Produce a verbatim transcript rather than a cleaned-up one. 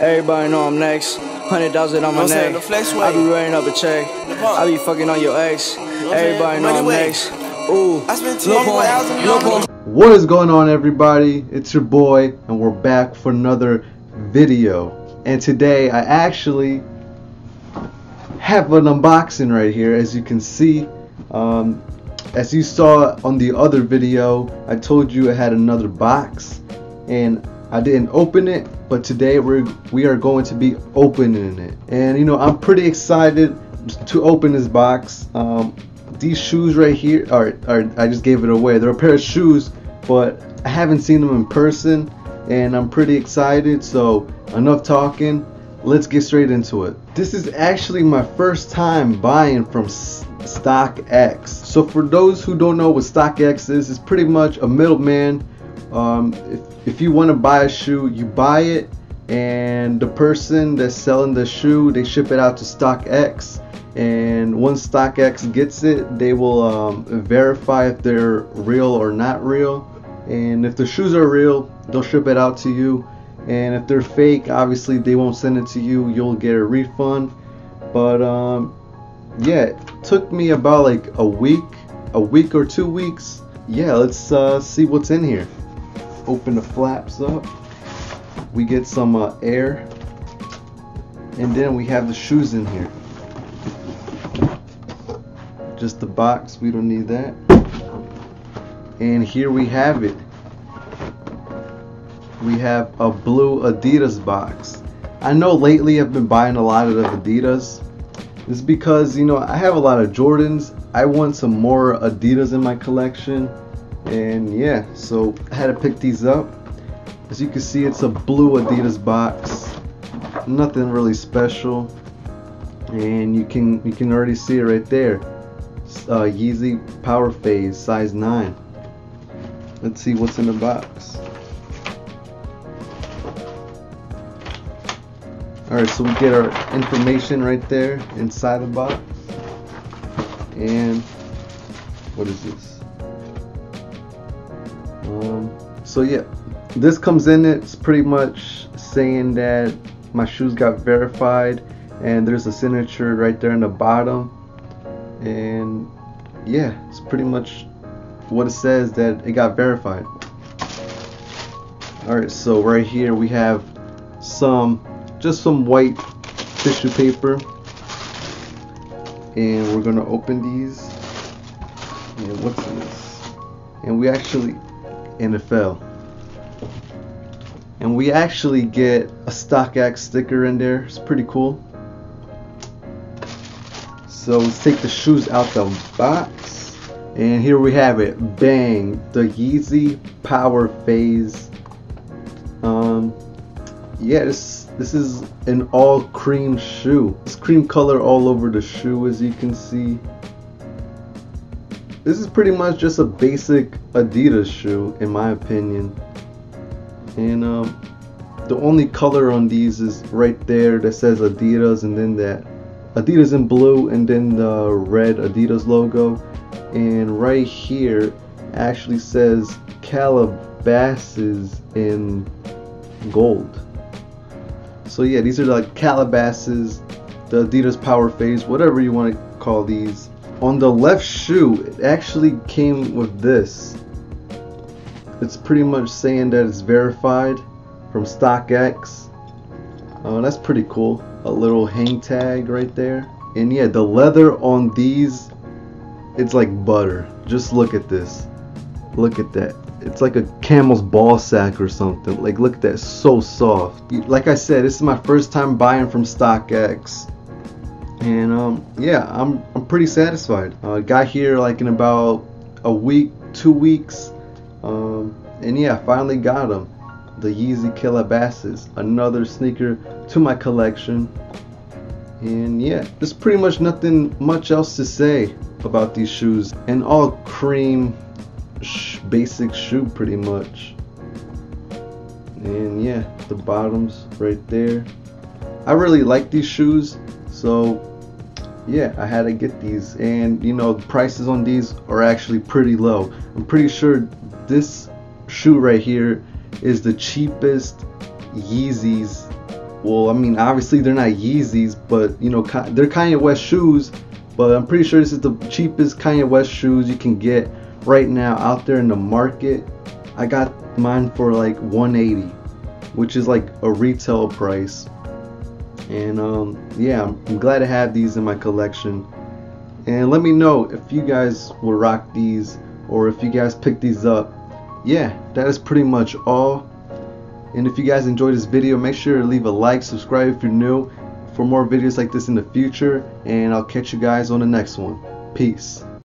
Everybody know I'm next. one hundred thousand on my neck. I be running up a check. I be fucking on your ex. Everybody know I'm next. Ooh. What is going on, everybody? It's your boy, and we're back for another video. And today I actually have an unboxing right here, as you can see. Um, as you saw on the other video, I told you I had another box and I didn't open it, but today we're we are going to be opening it. And you know, I'm pretty excited to open this box. Um, these shoes right here are, are I just gave it away. They're a pair of shoes, but I haven't seen them in person and I'm pretty excited. So enough talking, let's get straight into it. This is actually my first time buying from StockX. So for those who don't know what StockX is, it's pretty much a middleman. Um, if, if you want to buy a shoe, you buy it, and the person that's selling the shoe, they ship it out to StockX, and once StockX gets it, they will um, verify if they're real or not real, and if the shoes are real, they'll ship it out to you. And if they're fake, obviously they won't send it to you, you'll get a refund. But um, yeah, it took me about like a week a week or two weeks. Yeah, let's uh, see what's in here. Open the flaps up, we get some uh, air, and then we have the shoes in here. Just the box, we don't need that. And here we have it. We have a blue Adidas box. I know lately I've been buying a lot of the Adidas. This is because, you know, I have a lot of Jordans. I want some more Adidas in my collection. And yeah, so I had to pick these up. As you can see, it's a blue Adidas box. Nothing really special. And you can you can already see it right there. Uh, Yeezy Power Phase, size nine. Let's see what's in the box. Alright, so we get our information right there inside the box. And what is this? Um, so yeah, this comes in, it's pretty much saying that my shoes got verified, and there's a signature right there in the bottom. And yeah, it's pretty much what it says, that it got verified. Alright, so right here we have some just some white tissue paper, and we're gonna open these. And what's this? And we actually N F L, and we actually get a StockX sticker in there. It's pretty cool. So let's take the shoes out the box, and here we have it. Bang, the Yeezy Power Phase. Um, yeah, this. This is an all cream shoe. It's cream color all over the shoe, as you can see. This is pretty much just a basic Adidas shoe, in my opinion. And um, the only color on these is right there that says Adidas, and then that Adidas in blue, and then the red Adidas logo. And right here actually says Calabasas in gold. So yeah, these are like Calabasas, the Adidas Power Phase, whatever you want to call these. On the left shoe, it actually came with this. It's pretty much saying that it's verified from StockX. Uh, that's pretty cool. A little hang tag right there. And yeah, the leather on these, it's like butter. Just look at this. Look at that. It's like a camel's ball sack or something. Like, look at that, so soft. Like I said, this is my first time buying from StockX, and um, yeah, I'm I'm pretty satisfied. Uh, got here like in about a week, two weeks, um, and yeah, I finally got them. The Yeezy Calabasas, another sneaker to my collection, and yeah, there's pretty much nothing much else to say about these shoes. And all cream. Basic shoe pretty much. And yeah, the bottom's right there. I really like these shoes, so yeah, I had to get these. And you know, the prices on these are actually pretty low. I'm pretty sure this shoe right here is the cheapest Yeezys Well, I mean, obviously they're not Yeezys, but, you know, they're Kanye West shoes. But I'm pretty sure this is the cheapest Kanye West shoes you can get right now out there in the market. I got mine for like one eighty, which is like a retail price. And um, yeah, I'm glad to have these in my collection. And let me know if you guys will rock these or if you guys pick these up. Yeah, that is pretty much all. And if you guys enjoyed this video, make sure to leave a like, subscribe if you're new for more videos like this in the future, and I'll catch you guys on the next one. Peace.